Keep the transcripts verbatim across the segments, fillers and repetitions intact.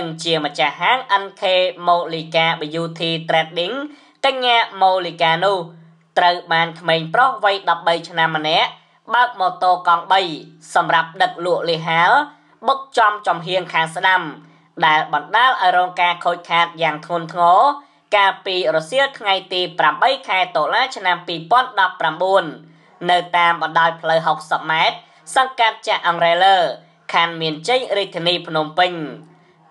่งเจียมาจากห้าง อันเค Molika บี ยู ที Trading กញ្ញា Molika นูត្រូវបានក្មេងប្រុសវ័យ mười ba ឆ្នាំម្នាក់បើកម៉ូតូកង់បីសម្រាប់ដឹកលក់លីហាលបុកចំចំហៀងខាងស្ដាំដែលបណ្ដាលឲ្យរងការខូចខាតយ៉ាងធ្ងន់ធ្ងរកាលពីរសៀលថ្ងៃទី tám ខែតុលាឆ្នាំ hai không một chín នៅតាមបណ្ដាលផ្លូវ sáu mươi ម៉ែត្រសង្កាត់ចាក់អង្រែលខណ្ឌមានជ័យរាជធានីភ្នំពេញ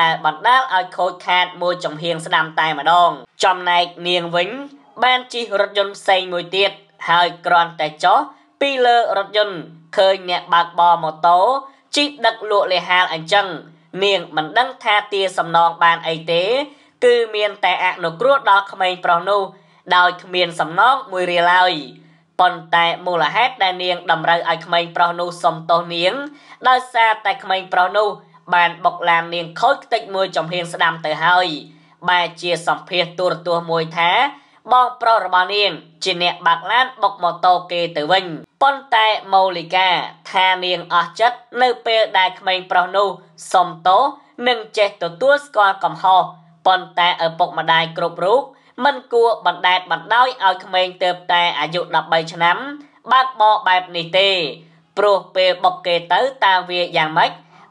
ដែលបណ្ដាលឲ្យខូចខាតមួយចំហៀងស្ដាំតែម្ដងចំណែកនាងវិញបានជិះរថយន្តផ្សេងមួយទៀតហើយគ្រាន់តែចុះពីលើរថយន្តឃើញអ្នកបើកបរម៉ូតូជីកដឹកលក់លីហាលអញ្ចឹងនាងមិនដឹងថាទាសំណងបានអីទេគឺមានតែអនុគ្រោះដល់ក្មេងប្រុសនោះដោយគ្មានសំណងមួយរៀលឡើយ ប៉ុន្តែមូលហេតុដែលនាងតម្រូវឲ្យក្មេងប្រុសនោះសុំទោសនាងដោយសារតែក្មេងប្រុសនោះ បានបុកឡាននាងខូចតិចមួយចំហៀងស្ដាំទៅហើយ បើមិនទា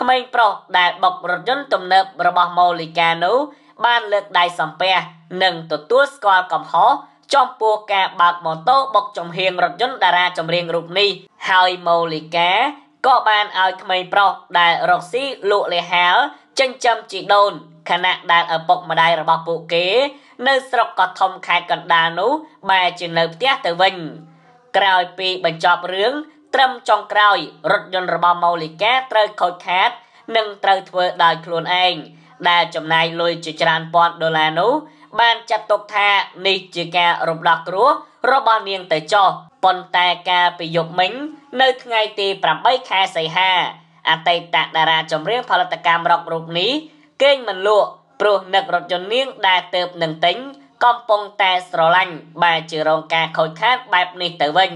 ក្មេងប្រុសដែលបុករថយន្តទំនើបរបស់ម៉ូលីកានោះបានលើកដៃសំពះនិងទទួលស្គាល់កំហុសចំពោះការបើកម៉ូតូបុកចំហៀងរថយន្តតារាចម្រៀងរូបនេះហើយ ម៉ូលីកា ក៏បានឲ្យក្មេងប្រុសដែលរកស៊ីលក់លីហាលចិញ្ចឹមជីដូនខណៈដែលឪពុកម្ដាយរបស់ពួកគេនៅស្រុកកធំខេត្តកណ្ដាលនោះបែរជានៅផ្ទះទៅវិញក្រោយពីបញ្ចប់រឿង ត្រឹមចុងក្រោយរថយន្តរបស់ម៉ូលីកាត្រូវខូចខាតនិងត្រូវធ្វើដោយខ្លួនឯងដែលចំណាយលុយជាច្រើនពាន់ដុល្លារនោះបានចាត់ទុកថានេះជាការរំដោះគ្រោះរបស់នាងទៅចុះប៉ុន្តែកាលពីយប់មិញនៅថ្ងៃទី tám ខែសីហាអតីតតារាចម្រៀងផលិតកម្មរ៉ុករូបនេះគេមិនលក់ព្រោះនឹករថយន្តនាងដែលទើបនឹងទិញកំពុងតែស្រឡាញ់បែរជារងការខូចខាតបែបនេះទៅវិញ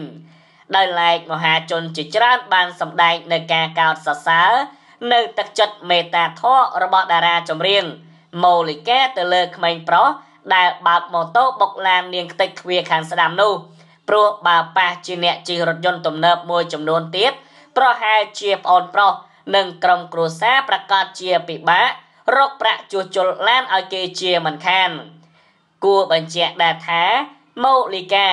ដោយឡែកមហាជនជាច្រើនបានសម្ដែងនៅការកោតសរសើរនៅទឹកចិត្តមេត្តាធម៌របស់តារាចម្រៀងម៉ូលីកាទៅលើក្មេងប្រុសដែលបើកម៉ូតូបុកឡាននាងខ្ទេចទ្វារខាងស្ដាំនោះព្រោះបើប៉ះជាអ្នកជិះរថយន្តទំនើបមួយចំនួនទៀតប្រហែលជាប្អូនប្រុសនឹងក្រុមគ្រួសារប្រកាសជាពិបាករកប្រាក់ជួសជុលឡានឲ្យគេជាមិនខានគួរបញ្ជាក់ដែរថាម៉ូលីការ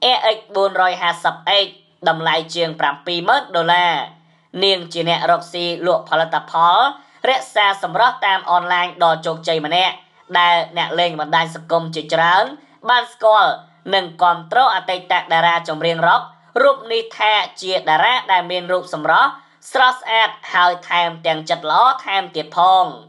e ích buồn rồi hà sập ếch đầm lại trường bà bì mớt đô la niềng chỉ nẹ rốc xì luộc phá lật tạp phó rét xa xâm rốt tam online đò chốt chây mà nẹ đà nẹ lên mà đàn sạc công chỉ trấn ban school nâng còn trô à tây tạc đà ra chồng riêng rốc rụp ni thạ chìa đà ra đà miên rụp xâm rốt srot ad hơi tham tiền chật ló tham tiệt phong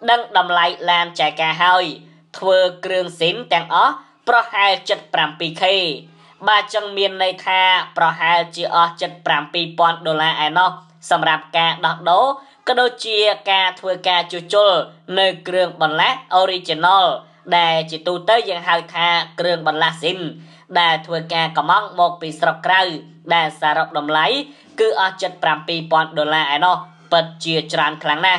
đăng đầm lây làm chạy cả hơi thưa cường xín tàng ó pro hai chật pram pi khi ba chân miền này tha pro hai chỉ ở chật pram pi pon đô la ai nó sầm rạp cả đọt đố cơ đôi chia cả thưa cả chua chua nơi cường bằng lát original đại chỉ tu tới dạng hơi tha cường bằng lá xín đà thua ca có mong một bị sọc rau đà xà rọc đầm lấy cứ ở chất pram pi pon đô la ai nó bật chia tràn kháng na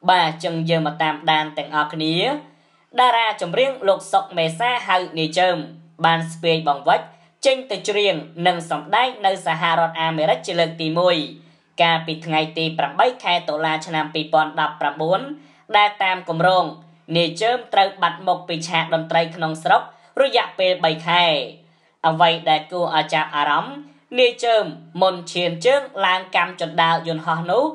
bà chừng giờ mà tam đàn tẹt ở kia đà ra chấm riêng lục sọc mề xa hơi nì chớp bàn spe bằng vách trên từ riêng nâng sòng đáy nơi Sahara America chỉ lực tì mùi cà pít ngày tì bạc bay khay tổ la cho nam pì pon đập bạc bốn đa tam cùng rong nì chớp trâu bạch một pì chạc đầm tây khăn sọc rồi dạp về bày khai. Ông vậy đã cua ở chạp ả rõm, nê chơm, môn chiến trước làng cam chột đào dùn hò nú,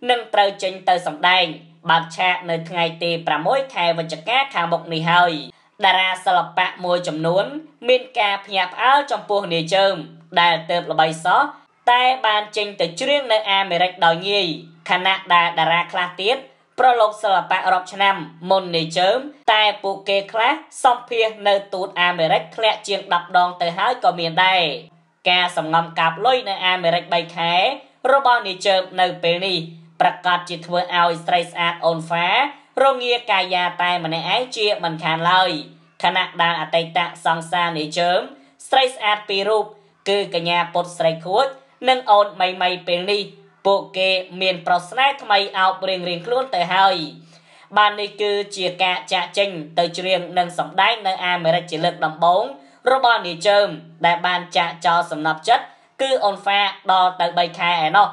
nâng trâu chênh tờ sọng đành bạc chạc nơi ngày tì pra mối khai và chắc cá khang bọc nì hơi đà ra xa lập bạc mùi chấm nuốn miên ca phạp áo trong pua nì chơm đà tợp là bày xó tay bàn chênh tờ riêng nơi Americ đòi nghi khả nạc đà đà ra khla tiết pro lục xa lập bạc rộp chân nằm môn nì chơm tay bù kê khla xong phía nơi tụt Americ lẹ chiếng đập đòn tới hơi có miền đây ca xong ngầm cạp lôi nơi Americ bay khé rô bò nì chơm nơi bê nì bạc gọt chì thua ao stress at ôn phá rô nghe ca gia tay mà nè ái chia mình khán lời khả nạc đàn ở Tây Tạng xong xa nì chơm stress at bì rụp cư cả nhà bột stress khuất nâng ôn mây mây bê nì bộ kê miền pro sát mây ao bình riêng luôn tới hơi ban này cứ chia cả trả trình tới riêng nâng sóng đáy nơi America chỉ lực đầm bốn robot này chơm đại ban trả cho sầm nạp chất cứ ôn pha đo tới bay khai nó